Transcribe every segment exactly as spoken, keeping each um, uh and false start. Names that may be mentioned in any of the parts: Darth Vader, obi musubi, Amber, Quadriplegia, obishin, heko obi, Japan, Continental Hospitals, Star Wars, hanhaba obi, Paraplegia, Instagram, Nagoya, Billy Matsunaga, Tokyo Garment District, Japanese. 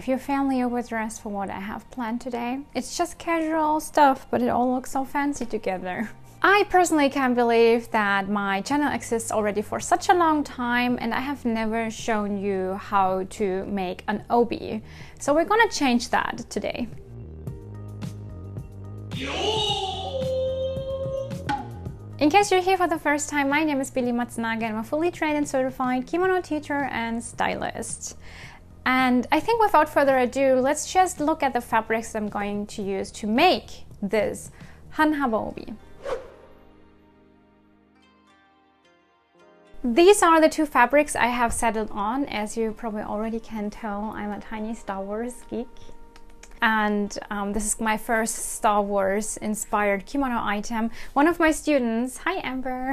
If your family overdressed for what I have planned today, it's just casual stuff, but it all looks so fancy together. I personally can't believe that my channel exists already for such a long time and I have never shown you how to make an obi. So we're gonna change that today. In case you're here for the first time, my name is Billy Matsunaga and I'm a fully trained and certified kimono teacher and stylist. And I think without further ado, let's just look at the fabrics I'm going to use to make this hanhaba obi. These are the two fabrics I have settled on. As you probably already can tell, I'm a tiny Star Wars geek. And um, this is my first Star Wars inspired kimono item. One of my students, hi Amber,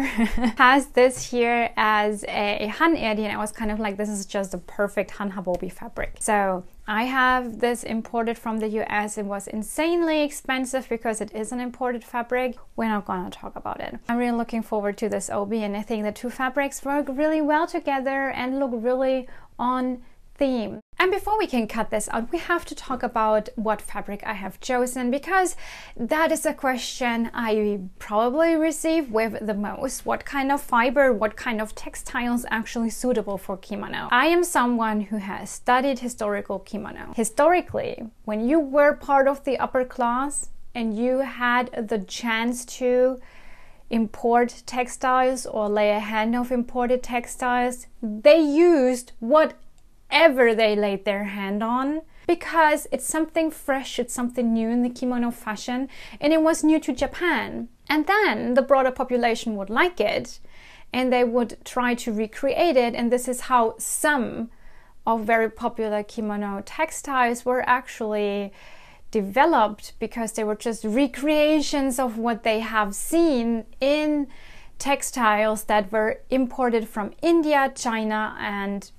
has this here as a han edi, and I was kind of like, this is just the perfect hanhaba obi fabric. So I have this imported from the U S. It was insanely expensive because it is an imported fabric. We're not gonna talk about it. I'm really looking forward to this obi, and I think the two fabrics work really well together and look really on theme. And before we can cut this out, we have to talk about what fabric I have chosen, because that is a question I probably receive with the most. What kind of fiber, what kind of textiles actually suitable for kimono? I am someone who has studied historical kimono. Historically, when you were part of the upper class and you had the chance to import textiles or lay a hand of imported textiles, they used what ever they laid their hand on, because it's something fresh, it's something new in the kimono fashion, and it was new to Japan. And then the broader population would like it and they would try to recreate it, and this is how some of very popular kimono textiles were actually developed, because they were just recreations of what they have seen in textiles that were imported from India, China, and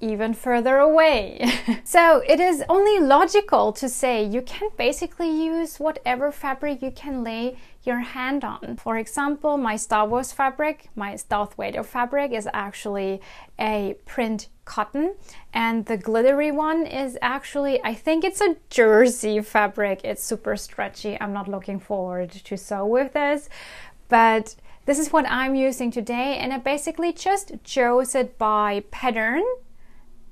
even further away. So it is only logical to say you can basically use whatever fabric you can lay your hand on. For example, my Star Wars fabric, my Darth Vader fabric, is actually a print cotton, and the glittery one is actually, I think it's a jersey fabric. It's super stretchy. I'm not looking forward to sew with this, but this is what I'm using today, and I basically just chose it by pattern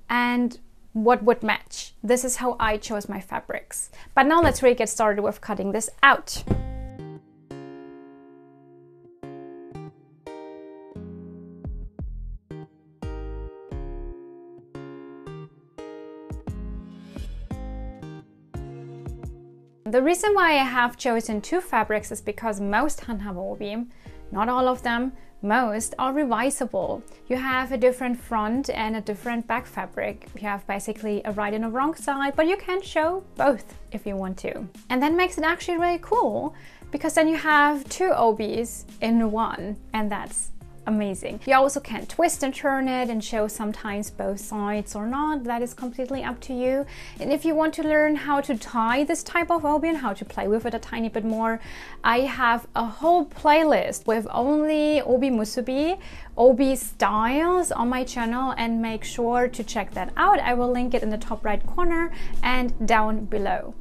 and what would match. This is how I chose my fabrics. But now let's really get started with cutting this out. The reason why I have chosen two fabrics is because most hanhaba obi, not all of them, most are revisable. You have a different front and a different back fabric. You have basically a right and a wrong side, but you can show both if you want to. And that makes it actually really cool, because then you have two obis in one, and that's amazing. You also can twist and turn it and show sometimes both sides or not. That is completely up to you. And if you want to learn how to tie this type of obi and how to play with it a tiny bit more, I have a whole playlist with only obi musubi, obi styles on my channel, and make sure to check that out. I will link it in the top right corner and down below.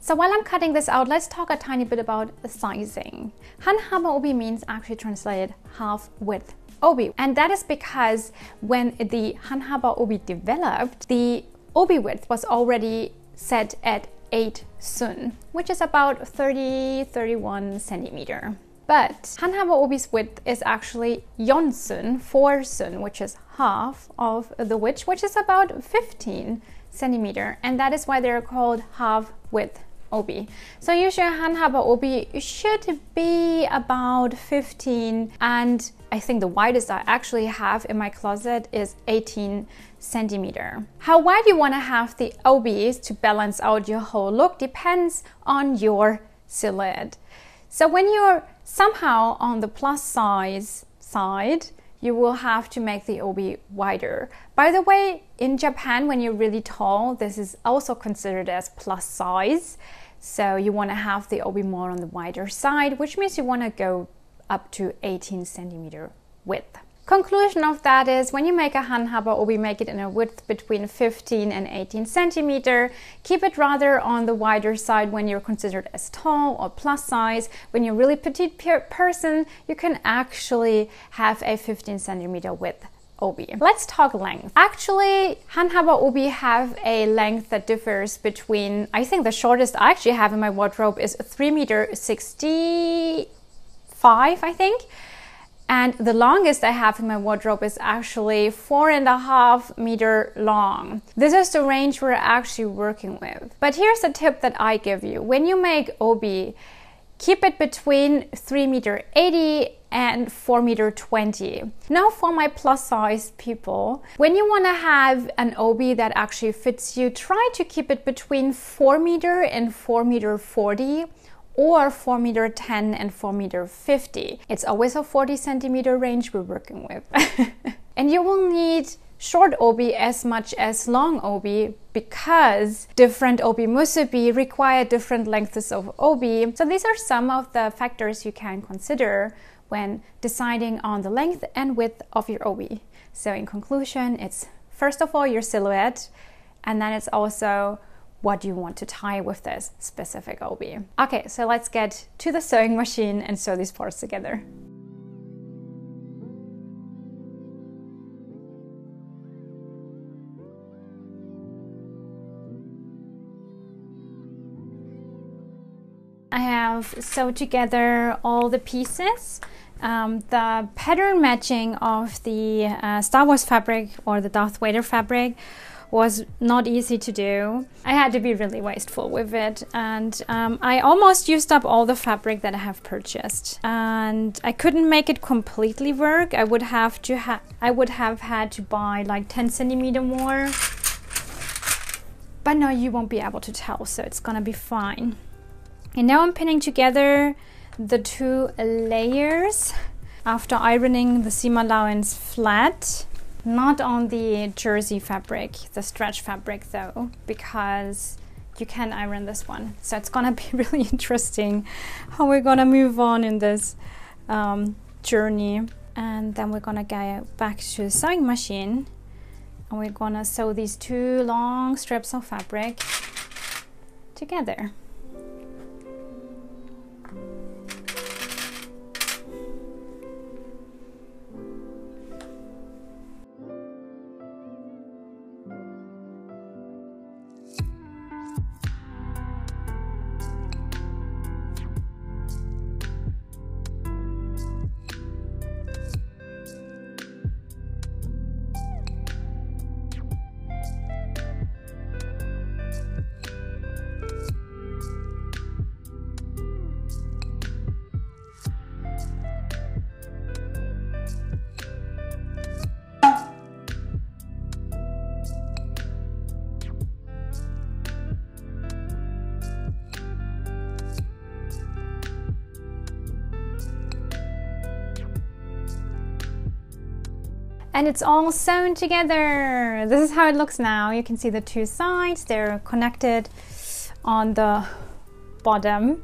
So while I'm cutting this out, let's talk a tiny bit about the sizing. Hanhaba obi means actually translated half width obi. And that is because when the hanhaba obi developed, the obi width was already set at eight sun, which is about thirty, thirty-one centimeter. But hanhaba obi's width is actually yon sun, four sun, which is half of the width, which is about fifteen centimeter. And that is why they're called half width obi. So usually hanhaba obi should be about fifteen, and I think the widest I actually have in my closet is eighteen centimeter. How wide you want to have the obis to balance out your whole look depends on your silhouette. So when you're somehow on the plus size side, you will have to make the obi wider. By the way, in Japan, when you're really tall, this is also considered as plus size. So you want to have the obi more on the wider side, which means you want to go up to eighteen centimeter width. Conclusion of that is, when you make a hanhaba obi, make it in a width between fifteen and eighteen centimeter. Keep it rather on the wider side when you're considered as tall or plus size. When you're a really petite person, you can actually have a fifteen centimeter width obi. Let's talk length. Actually, hanhaba obi have a length that differs between, I think the shortest I actually have in my wardrobe is three meter sixty-five, I think. And the longest I have in my wardrobe is actually four and a half meter long. This is the range we're actually working with. But here's a tip that I give you. When you make obi, keep it between three meter eighty and four meter twenty. Now for my plus size people, when you want to have an obi that actually fits you, try to keep it between four meter and four meter forty. Or four meter ten and four meter fifty. It's always a forty centimeter range we're working with. And you will need short obi as much as long obi, because different obi musubi require different lengths of obi. So these are some of the factors you can consider when deciding on the length and width of your obi. So in conclusion, it's first of all your silhouette, and then it's also what do you want to tie with this specific obi. Okay, so let's get to the sewing machine and sew these parts together. I have sewed together all the pieces. Um, the pattern matching of the uh, Star Wars fabric or the Darth Vader fabric was not easy to do. I had to be really wasteful with it, and um, I almost used up all the fabric that I have purchased, and I couldn't make it completely work. I would have to ha I would have had to buy like ten centimeter more, but no, you won't be able to tell, so it's gonna be fine. And now I'm pinning together the two layers after ironing the seam allowance flat. Not on the jersey fabric, the stretch fabric though, because you can iron this one. So it's gonna be really interesting how we're gonna move on in this um, journey. And then we're gonna go back to the sewing machine, and we're gonna sew these two long strips of fabric together. And it's all sewn together. This is how it looks now. You can see the two sides, they're connected on the bottom.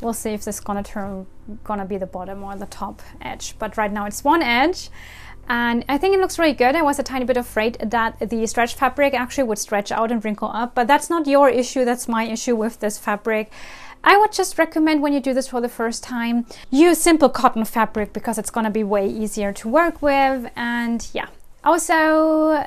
We'll see if this is gonna turn gonna be the bottom or the top edge, but right now it's one edge, and I think it looks really good. I was a tiny bit afraid that the stretch fabric actually would stretch out and wrinkle up, but that's not your issue, that's my issue with this fabric. I would just recommend, when you do this for the first time, use simple cotton fabric, because it's gonna be way easier to work with. And yeah, also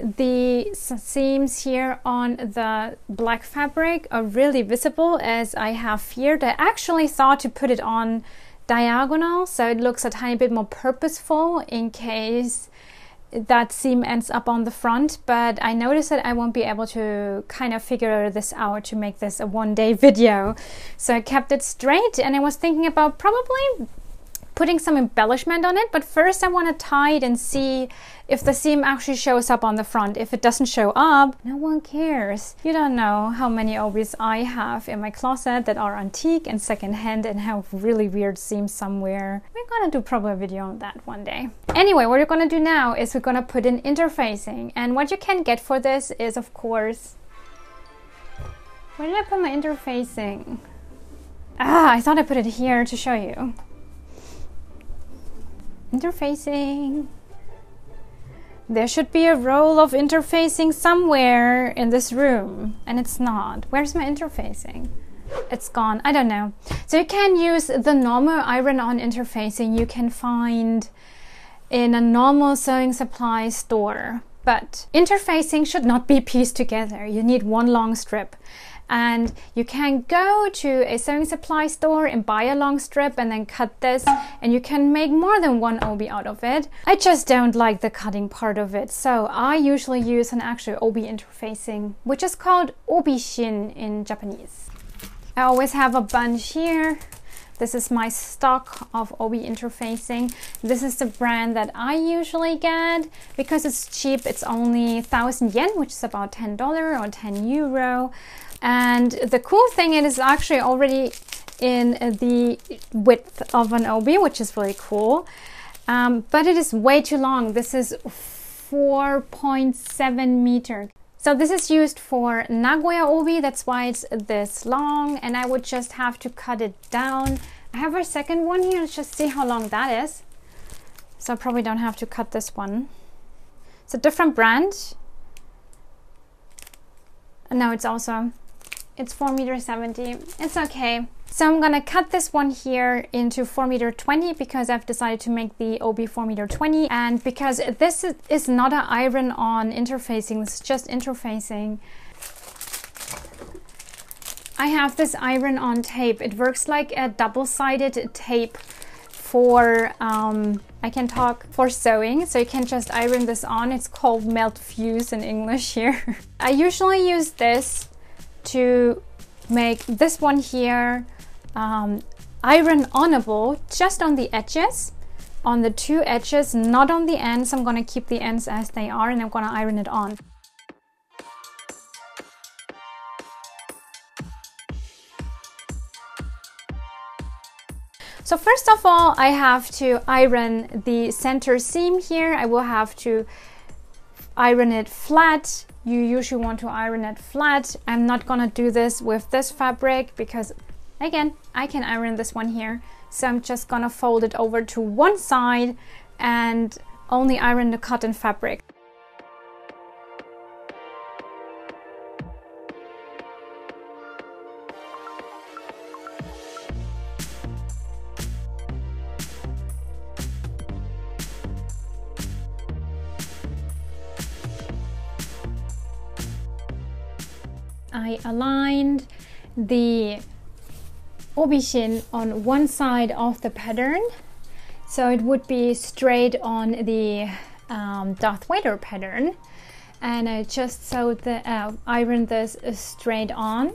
the seams here on the black fabric are really visible, as I have feared. I actually thought to put it on diagonal so it looks a tiny bit more purposeful in case that seam ends up on the front, but I noticed that I won't be able to kind of figure this out to make this a one day video. So I kept it straight, and I was thinking about probably putting some embellishment on it, but first I want to tie it and see if the seam actually shows up on the front. If it doesn't show up, no one cares. You don't know how many obis I have in my closet that are antique and secondhand and have really weird seams somewhere. We're gonna do probably a video on that one day. Anyway, what we're gonna do now is we're gonna put in interfacing, and what you can get for this is, of course, Where did I put my interfacing? Ah, I thought I put it here to show you. Interfacing. There should be a roll of interfacing somewhere in this room, and it's not. Where's my interfacing? It's gone. I don't know. So you can use the normal iron-on interfacing you can find in a normal sewing supply store, but interfacing should not be pieced together. You need one long strip, and you can go to a sewing supply store and buy a long strip and then cut this, and you can make more than one obi out of it. I just don't like the cutting part of it, so I usually use an actual obi interfacing, which is called obishin in Japanese. I always have a bunch here. This is my stock of obi interfacing. This is the brand that I usually get because it's cheap. It's only one thousand yen, which is about ten dollars or ten euro. And the cool thing is it's actually already in the width of an obi, which is really cool. Um, but it is way too long. This is four point seven meters. So this is used for Nagoya obi, that's why it's this long, and I would just have to cut it down. I have a second one here, let's just see how long that is. So I probably don't have to cut this one. It's a different brand. No, it's also, it's four meter seventy, it's okay. So I'm gonna cut this one here into four meter twenty because I've decided to make the obi four meter twenty, and because this is, is not an iron-on interfacing, it's just interfacing. I have this iron-on tape. It works like a double-sided tape for, um, I can talk, for sewing. So you can just iron this on. It's called melt fuse in English here. I usually use this to make this one here Um, iron-onable just on the edges, on the two edges, not on the ends. I'm gonna keep the ends as they are and I'm gonna iron it on. So first of all, I have to iron the center seam here. I will have to iron it flat. You usually want to iron it flat. I'm not gonna do this with this fabric because again, I can iron this one here, so I'm just gonna fold it over to one side and only iron the cotton fabric. I aligned the obishin on one side of the pattern, so it would be straight on the um, Darth Vader pattern, and I just sewed the uh, ironed this straight on,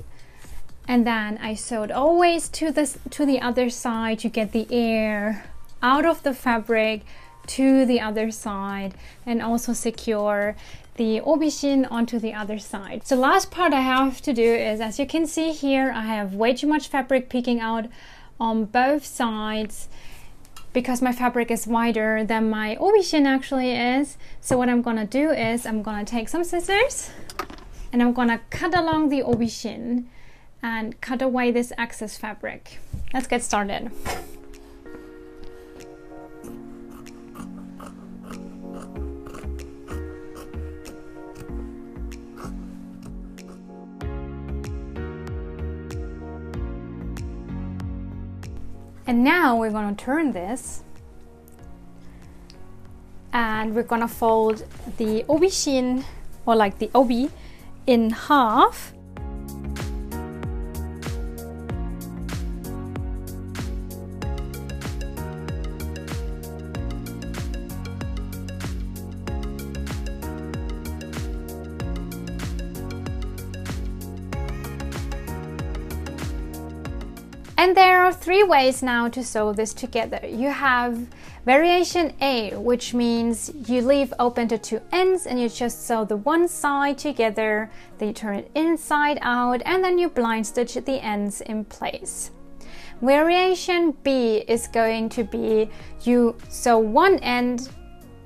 and then I sewed always to this to the other side to get the air out of the fabric to the other side, and also secure the obishin onto the other side. So last part I have to do is, as you can see here, I have way too much fabric peeking out on both sides because my fabric is wider than my obishin actually is. So what I'm gonna do is I'm gonna take some scissors and I'm gonna cut along the obishin and cut away this excess fabric. Let's get started. And now we're going to turn this and we're going to fold the obishin, or like the obi, in half. And there are three ways now to sew this together. You have variation A, which means you leave open the two ends and you just sew the one side together, then you turn it inside out, and then you blind stitch the ends in place. Variation B is going to be you sew one end,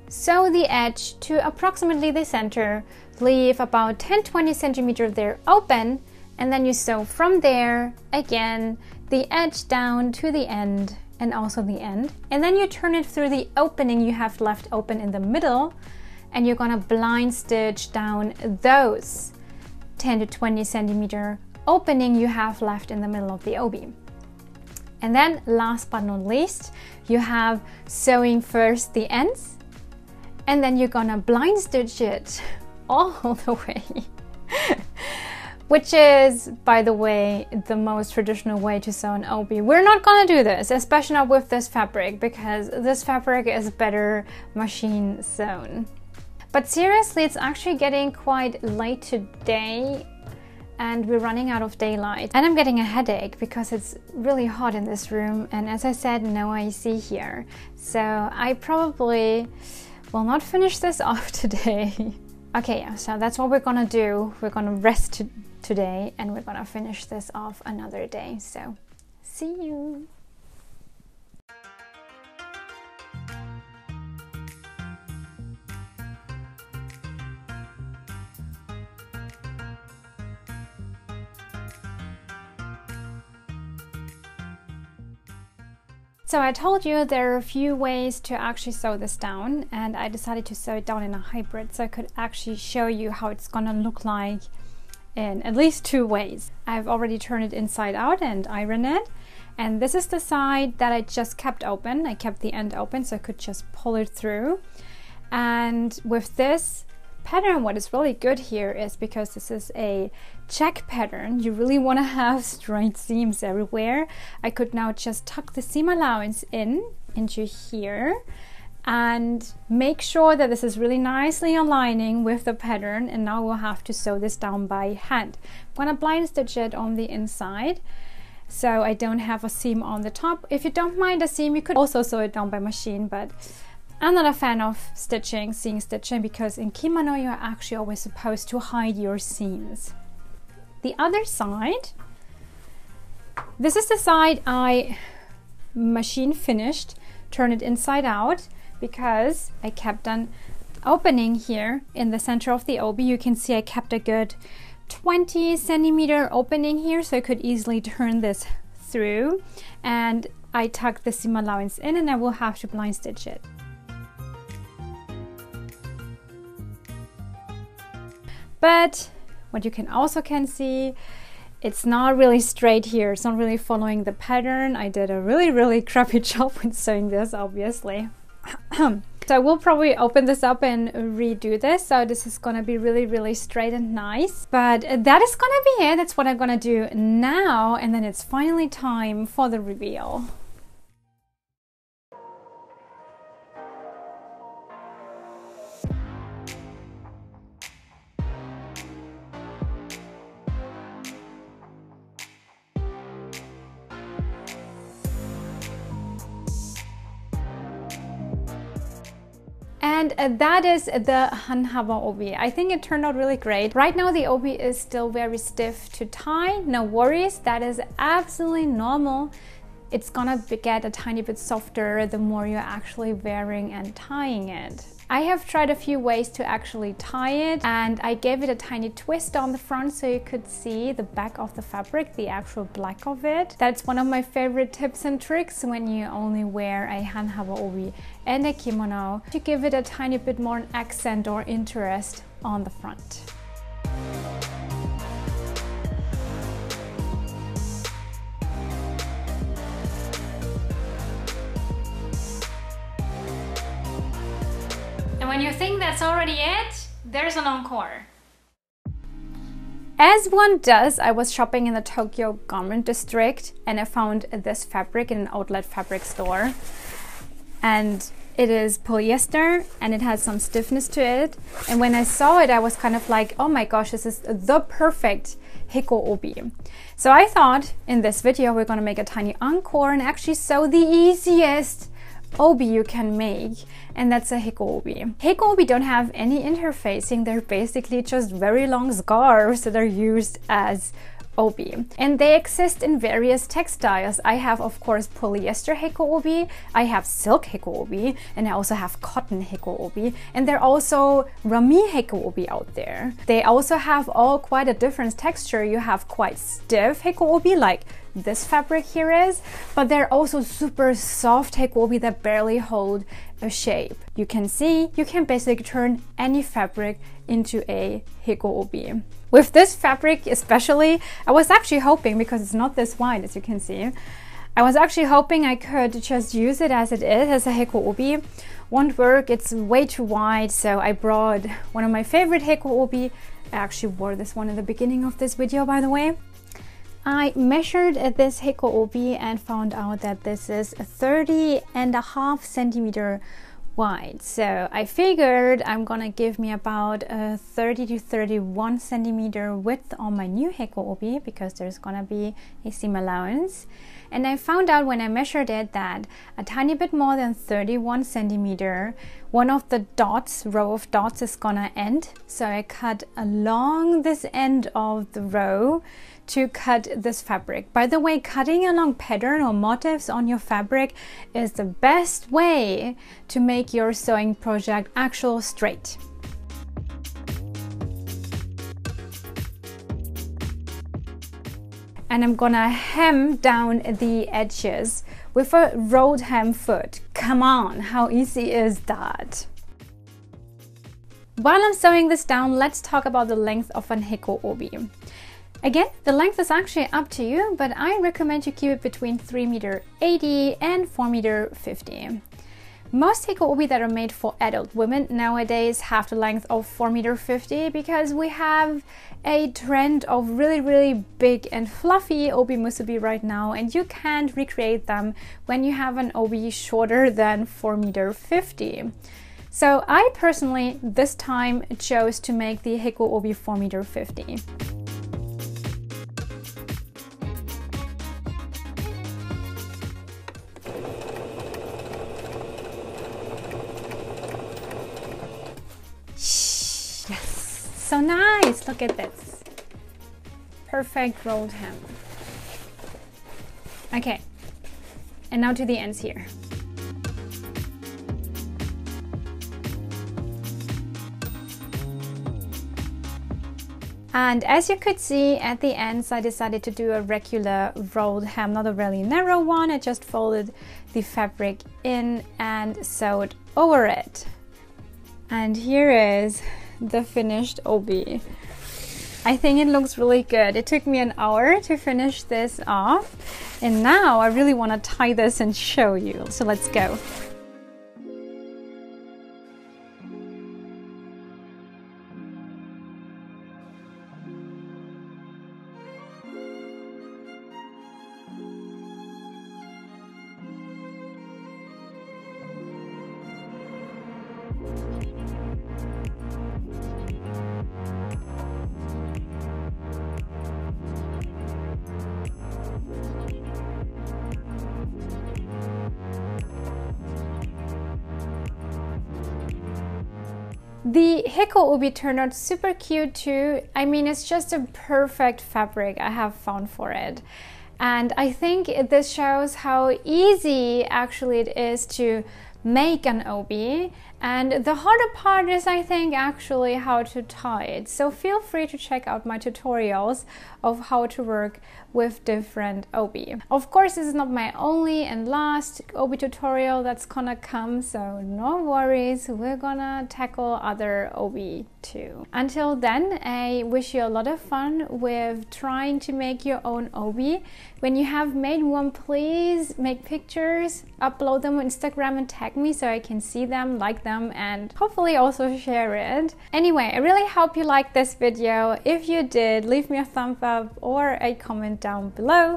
sew the edge to approximately the center, leave about ten to twenty centimeters there open, and then you sew from there again, the edge down to the end and also the end, and then you turn it through the opening you have left open in the middle, and you're gonna blind stitch down those ten to twenty centimeter opening you have left in the middle of the obi. And then last but not least, you have sewing first the ends, and then you're gonna blind stitch it all the way. Which is, by the way, the most traditional way to sew an obi. We're not gonna do this, especially not with this fabric, because this fabric is better machine sewn. But seriously, it's actually getting quite late today and we're running out of daylight. And I'm getting a headache because it's really hot in this room, and as I said, no A C here. So I probably will not finish this off today. Okay, so that's what we're gonna do. We're gonna rest today. today and we're gonna finish this off another day, so see you. So I told you there are a few ways to actually sew this down, and I decided to sew it down in a hybrid so I could actually show you how it's gonna look like in at least two ways. I've already turned it inside out and ironed it, and this is the side that I just kept open. I kept the end open so I could just pull it through. And with this pattern, what is really good here is because this is a check pattern, you really want to have straight seams everywhere. I could now just tuck the seam allowance in into here and make sure that this is really nicely aligning with the pattern, and now we'll have to sew this down by hand. I'm gonna blind stitch it on the inside so I don't have a seam on the top. If you don't mind a seam, you could also sew it down by machine, but I'm not a fan of stitching, seam stitching, because in kimono you're actually always supposed to hide your seams. The other side, this is the side I machine finished, turn it inside out, because I kept an opening here in the center of the obi. You can see I kept a good twenty centimeter opening here so I could easily turn this through, and I tucked the seam allowance in, and I will have to blind stitch it. But what you can also can see, it's not really straight here, it's not really following the pattern. I did a really really crappy job with sewing this, obviously. So I will probably open this up and redo this, so this is gonna be really really straight and nice. But that is gonna be it, that's what I'm gonna do now, and then it's finally time for the reveal. And that is the hanhaba obi. I think it turned out really great. Right now the obi is still very stiff to tie, no worries, that is absolutely normal. It's gonna get a tiny bit softer the more you're actually wearing and tying it. I have tried a few ways to actually tie it, and I gave it a tiny twist on the front so you could see the back of the fabric, the actual black of it. That's one of my favorite tips and tricks when you only wear a hanhaba obi and a kimono, to give it a tiny bit more an accent or interest on the front. When you think that's already it, there's an encore. As one does, I was shopping in the Tokyo Garment District, and I found this fabric in an outlet fabric store. And it is polyester, and it has some stiffness to it. And when I saw it, I was kind of like, oh my gosh, this is the perfect heko obi. So I thought in this video, we're gonna make a tiny encore and actually sew the easiest obi you can make, and that's a heko obi. Heko obi don't have any interfacing, they're basically just very long scarves that are used as obi. And they exist in various textiles. I have, of course, polyester heko obi, I have silk heko obi, and I also have cotton heko obi. And there are also rami heko obi out there. They also have all quite a different texture. You have quite stiff heko obi, like this fabric here is, but they're also super soft heko obi that barely hold a shape. You can see you can basically turn any fabric into a heko obi. With this fabric especially, I was actually hoping, because it's not this wide as you can see, I was actually hoping I could just use it as it is, as a heko obi. Won't work, it's way too wide, so I brought one of my favorite heko obi. I actually wore this one in the beginning of this video, by the way. I measured this heko obi and found out that this is thirty and a half centimeter wide. So I figured I'm gonna give me about a thirty to thirty-one centimeter width on my new heko obi, because there's gonna be a seam allowance. And I found out when I measured it that a tiny bit more than thirty-one centimeter, one of the dots, row of dots, is gonna end. So I cut along this end of the row to cut this fabric. By the way, cutting along pattern or motifs on your fabric is the best way to make your sewing project actual straight. And I'm gonna hem down the edges with a rolled hem foot. Come on, how easy is that? While I'm sewing this down, let's talk about the length of an heko obi. Again, the length is actually up to you, but I recommend you keep it between three meter eighty and four meter fifty. Most heko obi that are made for adult women nowadays have the length of four meter fifty, because we have a trend of really really big and fluffy obi musubi right now, and you can't recreate them when you have an obi shorter than four meter fifty. So I personally this time chose to make the heko obi four meter fifty. So nice, look at this. Perfect rolled hem. Okay, and now to the ends here. And as you could see at the ends, I decided to do a regular rolled hem, not a really narrow one. I just folded the fabric in and sewed over it. And here is the finished obi. I think it looks really good. It took me an hour to finish this off, and now I really want to tie this and show you, so let's go. The heko obi turned out super cute too. I mean, it's just a perfect fabric I have found for it. And I think this shows how easy actually it is to make an obi. And the harder part is, I think, actually how to tie it. So feel free to check out my tutorials of how to work with different obi. Of course, this is not my only and last obi tutorial that's gonna come, so no worries, we're gonna tackle other obi too. Until then, I wish you a lot of fun with trying to make your own obi. When you have made one, please make pictures, upload them on Instagram and tag me so I can see them, like them, Them and hopefully also share it. Anyway, I really hope you liked this video. If you did, leave me a thumbs up or a comment down below,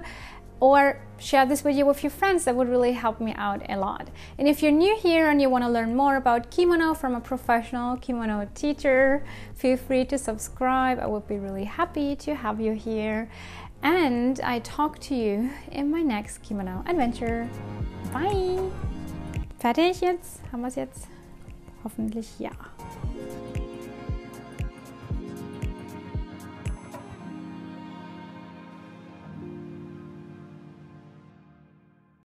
or share this video with your friends. That would really help me out a lot. And if you're new here and you want to learn more about kimono from a professional kimono teacher, feel free to subscribe. I would be really happy to have you here, and I talk to you in my next kimono adventure. Bye! Fertig jetzt? Haben wir es jetzt? Hoffentlich ja.